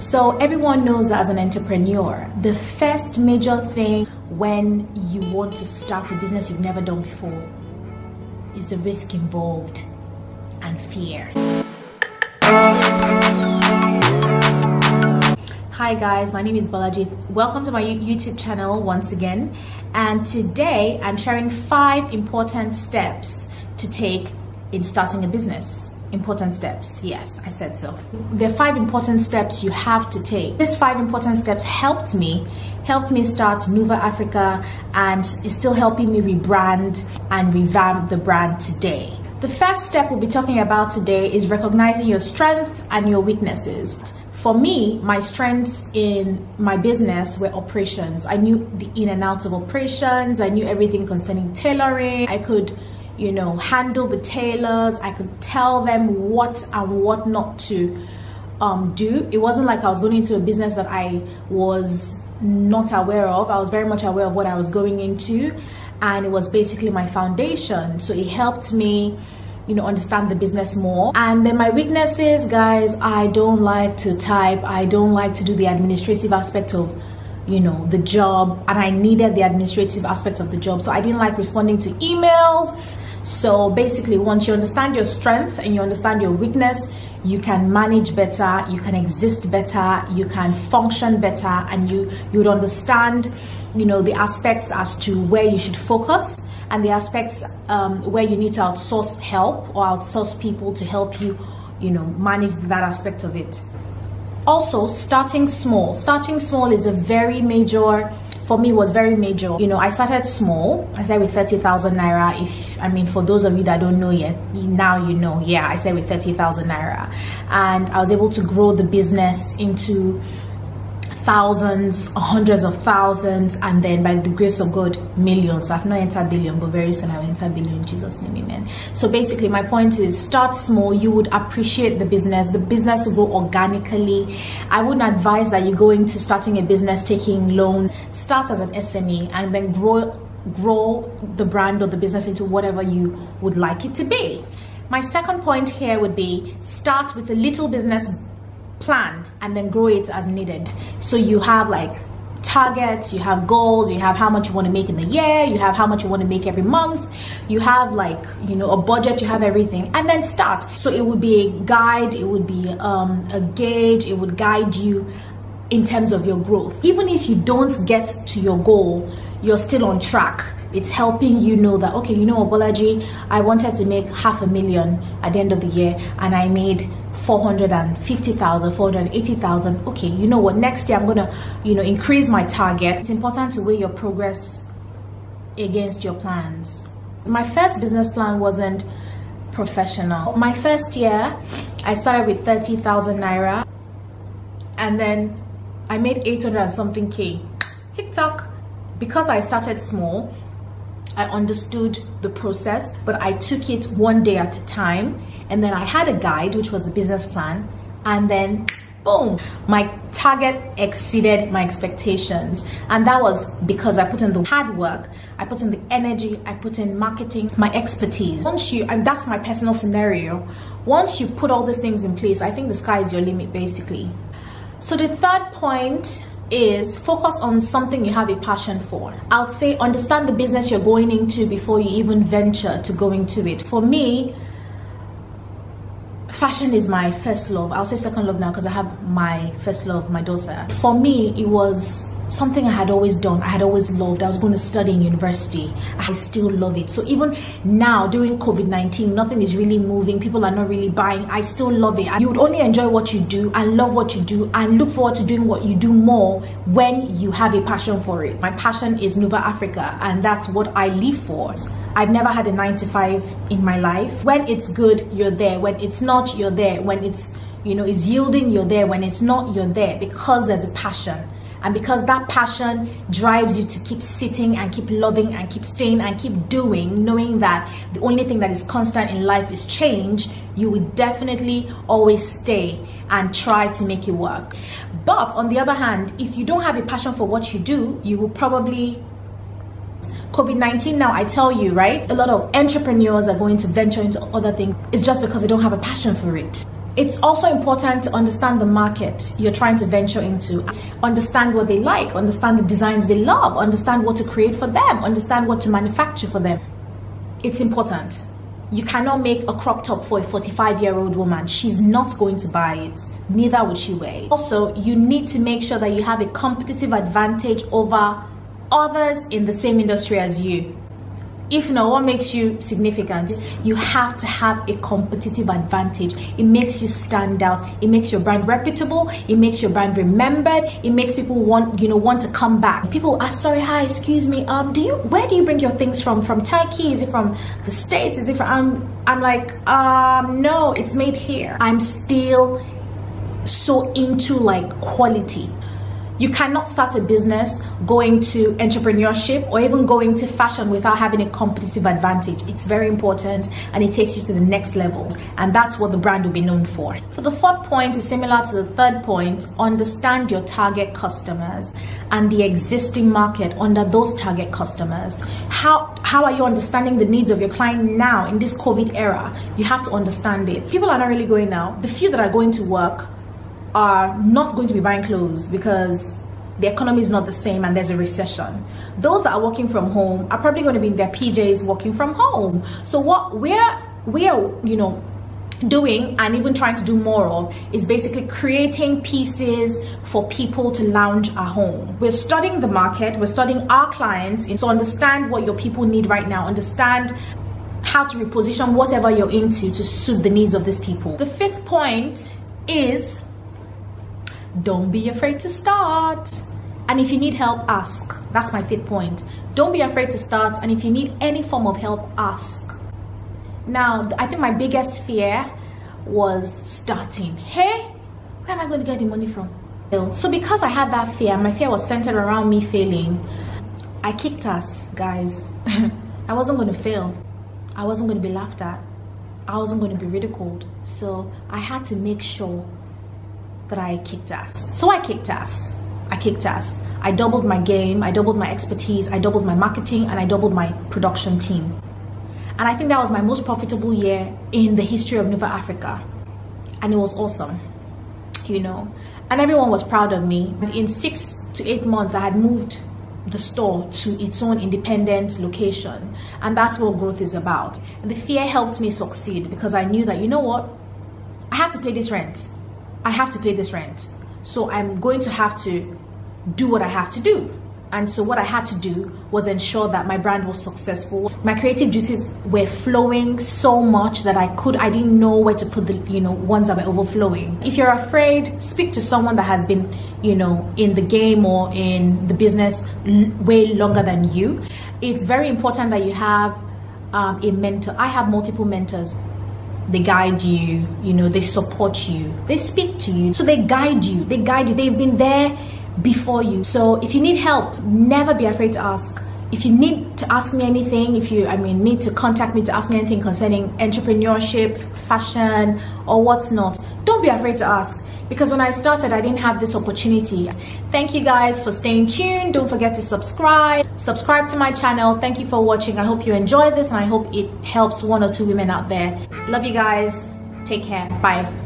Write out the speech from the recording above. So everyone knows as an entrepreneur, the first major thing when you want to start a business you've never done before is the risk involved and fear. Hi guys, my name is Bolaji. Welcome to my YouTube channel once again. And today I'm sharing 5 important steps to take in starting a business. Important steps, yes, I said so. There are 5 important steps you have to take. These 5 important steps helped me start Nuva Africa and is still helping me rebrand and revamp the brand today. The first step we'll be talking about today is recognizing your strengths and your weaknesses. For me, my strengths in my business were operations. I knew the in and out of operations. I knew everything concerning tailoring. I could, you know, handle the tailors. I could tell them what and what not to do. It wasn't like I was going into a business that I was not aware of. I was very much aware of what I was going into, and it was basically my foundation. So it helped me, you know, understand the business more. And then my weaknesses, guys, I don't like to type. I don't like to do the administrative aspect of, you know, the job, and I needed the administrative aspect of the job. So I didn't like responding to emails. So basically, once you understand your strength and you understand your weakness, you can manage better, you can exist better, you can function better, and you'd understand, you know, the aspects as to where you should focus and the aspects where you need to outsource help or outsource people to help you, you know, manage that aspect of it. Also, starting small. Starting small is a very major, for me was very major. You know, I started small. I started with 30,000 Naira. If, I mean, for those of you that don't know yet, now you know, yeah, I started with 30,000 Naira. And I was able to grow the business into thousands, hundreds of thousands, and then by the grace of God, millions. So I've not entered billion, but very soon I will enter billion in Jesus' name, amen. So basically my point is, start small. You would appreciate the business. The business will grow organically. I wouldn't advise that you go into starting a business taking loans. Start as an SME and then grow the brand or the business into whatever you would like it to be. My second point here would be, start with a little business plan and then grow it as needed. So you have like targets, you have goals, you have how much you want to make in the year, you have how much you want to make every month, you have like, you know, a budget, you have everything, and then start. So it would be a guide, it would be a gauge, it would guide you in terms of your growth. Even if you don't get to your goal, you're still on track. It's helping you know that, okay, you know, Bolaji, I wanted to make 500,000 at the end of the year and I made 450,000, 480,000. Okay, you know what, next year I'm gonna, you know, increase my target. It's important to weigh your progress against your plans. My first business plan wasn't professional. My first year, I started with 30,000 Naira and then I made 800 and something K. TikTok. Because I started small, I understood the process, but I took it one day at a time, and then I had a guide, which was the business plan, and then boom, my target exceeded my expectations. And that was because I put in the hard work, I put in the energy, I put in marketing, my expertise. Once you, and that's my personal scenario, once you put all these things in place, I think the sky is your limit, basically. So the third point is, focus on something you have a passion for. I would say understand the business you're going into before you even venture to go into it. For me, fashion is my first love. I'll say second love now because I have my first love, my daughter. For me, it was something I had always done. I had always loved. I was going to study in university. I still love it. So even now, during COVID-19, nothing is really moving. People are not really buying. I still love it. And you would only enjoy what you do and love what you do and look forward to doing what you do more when you have a passion for it. My passion is Nuva Africa, and that's what I live for. I've never had a 9-to-5 in my life. When it's good, you're there. When it's not, you're there. When it's, you know, is yielding, you're there. When it's not, you're there, because there's a passion. And because that passion drives you to keep sitting and keep loving and keep staying and keep doing, knowing that the only thing that is constant in life is change, you will definitely always stay and try to make it work. But on the other hand, if you don't have a passion for what you do, you will probably... COVID-19 now, I tell you, right? A lot of entrepreneurs are going to venture into other things. It's just because they don't have a passion for it. It's also important to understand the market you're trying to venture into. Understand what they like, understand the designs they love, understand what to create for them, understand what to manufacture for them. It's important. You cannot make a crop top for a 45-year-old woman. She's not going to buy it, neither would she wear it. Also, you need to make sure that you have a competitive advantage over others in the same industry as you. If not, what makes you significant? You have to have a competitive advantage. It makes you stand out. It makes your brand reputable. It makes your brand remembered. It makes people want to come back. People are sorry, hi, excuse me. Where do you bring your things from? From Turkey? Is it from the States? Is it from? I'm like, no, it's made here. I'm still so into like quality. You cannot start a business, going to entrepreneurship, or even going to fashion without having a competitive advantage. It's very important and it takes you to the next level. And that's what the brand will be known for. So the fourth point is similar to the third point. Understand your target customers and the existing market under those target customers. How are you understanding the needs of your client now in this COVID era? You have to understand it. People are not really going out. The few that are going to work are not going to be buying clothes because the economy is not the same and there's a recession. Those that are working from home are probably going to be in their PJs working from home. So what we're doing and even trying to do more of is basically creating pieces for people to lounge at home. We're studying the market, we're studying our clients, so understand what your people need right now. Understand how to reposition whatever you're into to suit the needs of these people. The fifth point is don't be afraid to start. And if you need help, ask. That's my fifth point. Don't be afraid to start. And if you need any form of help, ask. Now, I think my biggest fear was starting. Hey, where am I going to get the money from? So because I had that fear, my fear was centered around me failing. I kicked ass, guys. I wasn't going to fail. I wasn't going to be laughed at. I wasn't going to be ridiculed. So I had to make sure that I kicked ass. So I kicked ass. I kicked ass. I doubled my game, I doubled my expertise, I doubled my marketing, and I doubled my production team. And I think that was my most profitable year in the history of Nuva Africa. And it was awesome, And everyone was proud of me. In 6 to 8 months, I had moved the store to its own independent location. And that's what growth is about. And the fear helped me succeed because I knew that, you know what? I had to pay this rent. I have to pay this rent, so I'm going to have to do what I have to do. And so what I had to do was ensure that my brand was successful. My creative juices were flowing so much that I didn't know where to put the ones that were overflowing. If you're afraid, speak to someone that has been in the game or in the business way longer than you. It's very important that you have a mentor. I have multiple mentors. They guide you, they support you, they speak to you. So they guide you. They've been there before you. So if you need help, never be afraid to ask. If you need to ask me anything, need to contact me to ask me anything concerning entrepreneurship, fashion, or what's not, don't be afraid to ask. Because when I started, I didn't have this opportunity. Thank you guys for staying tuned. Don't forget to subscribe to my channel. Thank you for watching. I hope you enjoy this and I hope it helps 1 or 2 women out there. Love you guys. Take care. Bye.